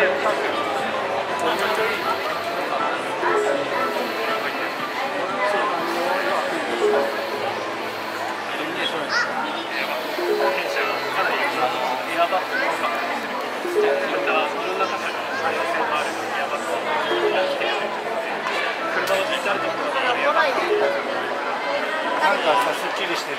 なんかさ、すっきりしてる。